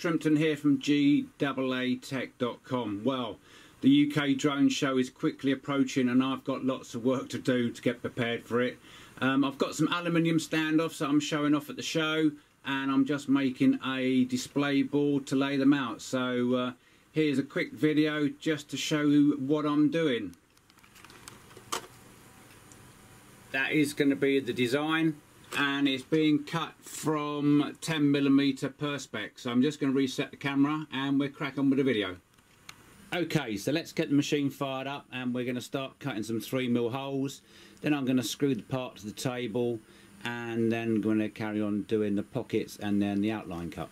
Shrimpton here from GAA tech.com. Well, the UK drone show is quickly approaching and I've got lots of work to do to get prepared for it. I've got some aluminium standoffs that I'm showing off at the show, and I'm just making a display board to lay them out. So here's a quick video just to show you what I'm doing. That is going to be the design, and it's being cut from 10mm perspex. So I'm just going to reset the camera and we'll crack on with the video. Okay, so let's get the machine fired up and we're going to start cutting some 3mm holes. Then I'm going to screw the part to the table and then going to carry on doing the pockets and then the outline cut.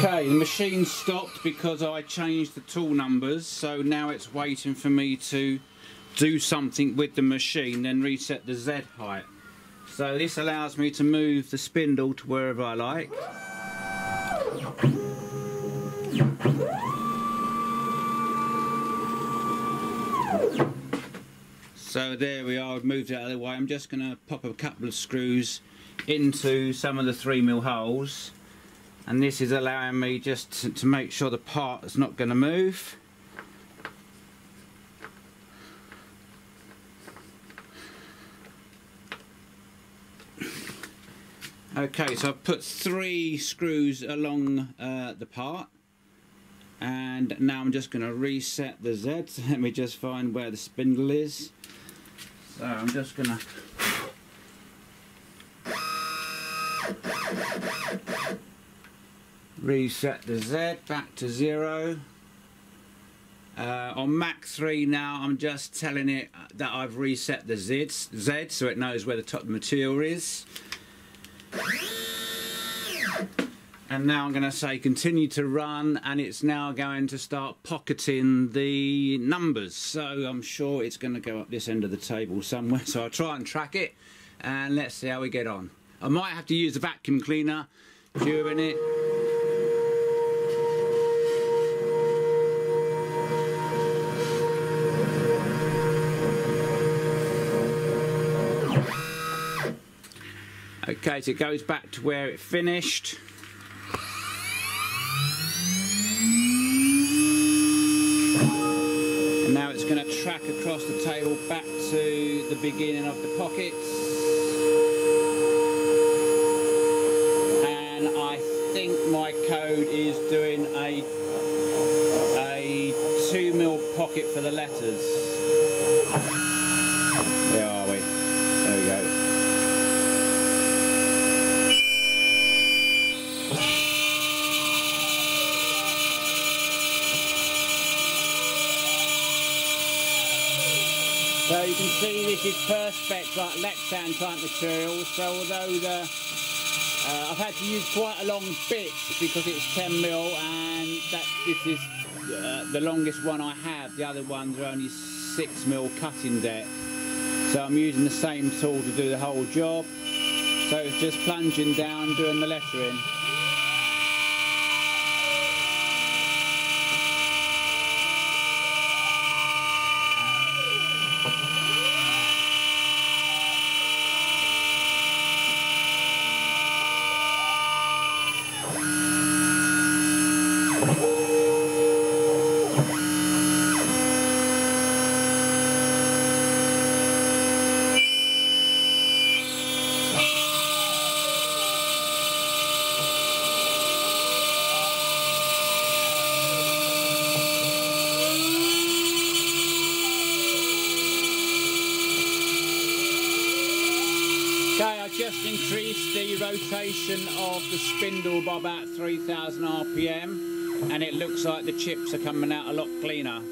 Okay, the machine stopped because I changed the tool numbers, so now it's waiting for me to do something with the machine, then reset the Z height. So this allows me to move the spindle to wherever I like. So there we are, I've moved it out of the way. I'm just going to pop a couple of screws into some of the 3mm holes. And this is allowing me just to make sure the part is not going to move. Okay, so I've put 3 screws along the part, and now I'm just going to reset the Z. Let me just find where the spindle is. So I'm just going to reset the Z back to 0. On Mach 3 now I'm just telling it that I've reset the Z so it knows where the top material is. And now I'm going to say continue to run, and it's now going to start pocketing the numbers. So I'm sure it's going to go up this end of the table somewhere. So I'll try and track it and let's see how we get on. I might have to use the vacuum cleaner during it. Okay, so it goes back to where it finished. And now it's going to track across the table back to the beginning of the pockets. And I think my code is doing a 2mm pocket for the letters. Where are we? There we go. So you can see this is perspex, like Lexan type material. So although I've had to use quite a long bit because it's 10mm, and this is the longest one I have. The other ones are only 6mm cutting depth. So I'm using the same tool to do the whole job. So it's just plunging down, doing the lettering. Just increased the rotation of the spindle by about 3,000 RPM, and it looks like the chips are coming out a lot cleaner.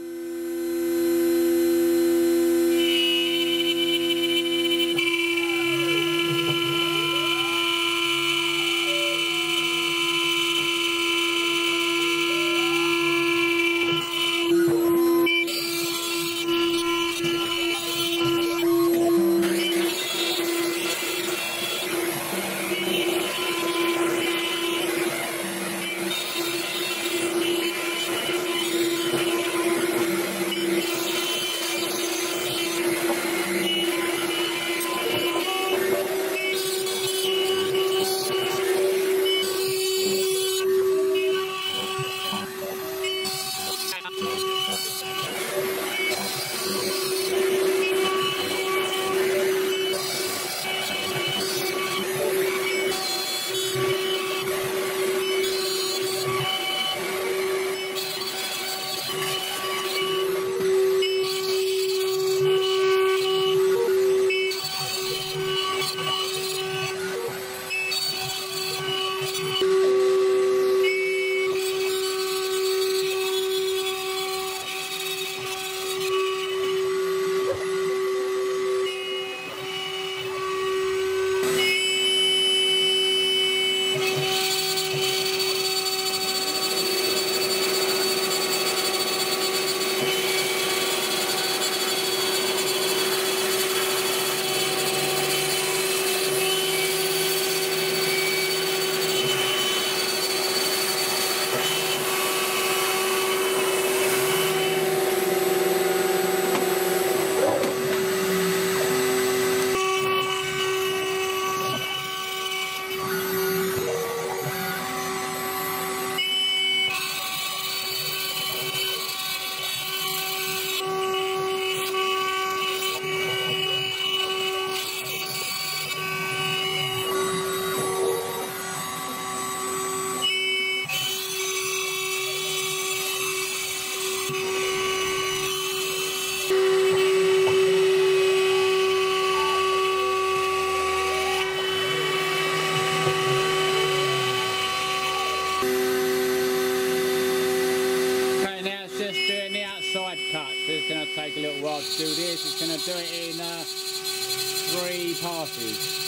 3 passes.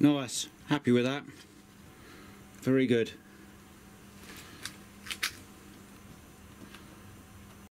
Nice, happy with that, very good.